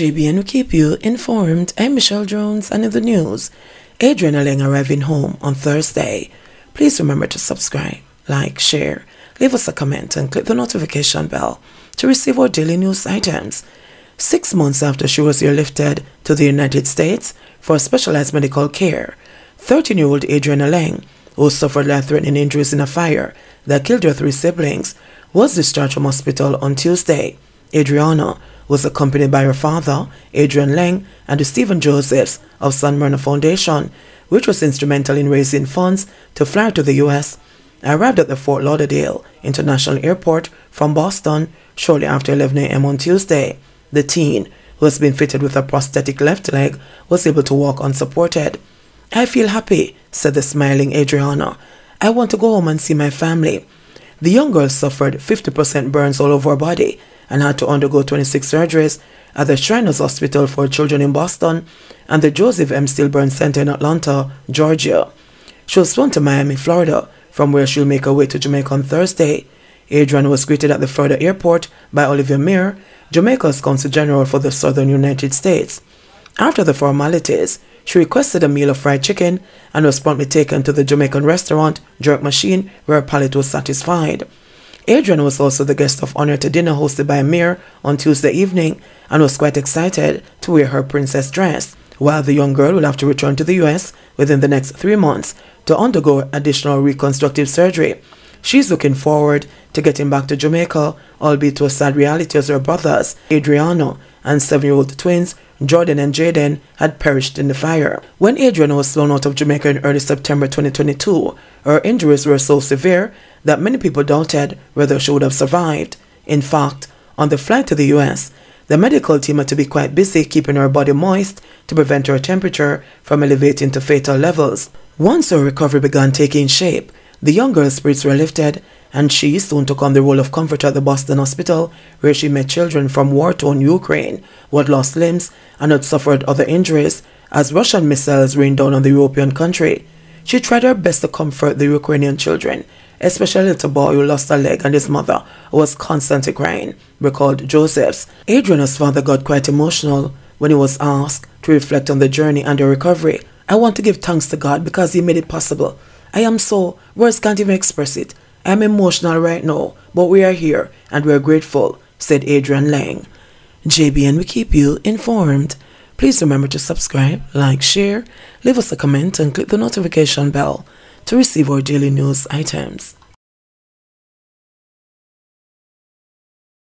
JBN will keep you informed. I'm Michelle Jones, and in the news, Adrianna Laing arriving home on Thursday. Please remember to subscribe, like, share, leave us a comment, and click the notification bell to receive our daily news items. 6 months after she was airlifted to the United States for specialized medical care, 13-year-old Adrianna Laing, who suffered life-threatening injuries in a fire that killed her 3 siblings, was discharged from hospital on Tuesday. Adrianna was accompanied by her father, Adrian Laing, and the Stephen Josephs of Sanmerna Foundation, which was instrumental in raising funds to fly to the U.S., arrived at the Fort Lauderdale International Airport from Boston shortly after 11 a.m. on Tuesday. The teen, who has been fitted with a prosthetic left leg, was able to walk unsupported. "I feel happy," said the smiling Adrianna. "I want to go home and see my family." The young girl suffered 50% burns all over her body and had to undergo 26 surgeries at the Shriner's Hospital for Children in Boston and the Joseph M. Stillburn Center in Atlanta, Georgia. She was flown to Miami, Florida, from where she'll make her way to Jamaica on Thursday. Adrianna was greeted at the Florida airport by Olivia Muir, Jamaica's Consul General for the Southern United States. After the formalities, she requested a meal of fried chicken and was promptly taken to the Jamaican restaurant, Jerk Machine, where her palate was satisfied. Adrianna was also the guest of honor to dinner hosted by Amir on Tuesday evening and was quite excited to wear her princess dress. While the young girl will have to return to the U.S. within the next 3 months to undergo additional reconstructive surgery, she's looking forward to getting back to Jamaica, albeit to a sad reality as her brothers, Adrianna and 7-year-old twins, Jordan and Jaden, had perished in the fire. When Adrianna was flown out of Jamaica in early September 2022, her injuries were so severe that many people doubted whether she would have survived. In fact, on the flight to the US, the medical team had to be quite busy keeping her body moist to prevent her temperature from elevating to fatal levels. Once her recovery began taking shape, the young girl's spirits were lifted, and she soon took on the role of comforter at the Boston hospital, where she met children from war-torn Ukraine who had lost limbs and had suffered other injuries as Russian missiles rained down on the European country. She tried her best to comfort the Ukrainian children, especially the little boy who lost a leg and his mother, who was constantly crying, recalled Josephs. Adrianna's father got quite emotional when he was asked to reflect on the journey and her recovery. "I want to give thanks to God because He made it possible. I am so, words can't even express it. I am emotional right now, but we are here and we are grateful," said Adrianna Laing. JBN will keep you informed. Please remember to subscribe, like, share, leave us a comment, and click the notification bell to receive our daily news items.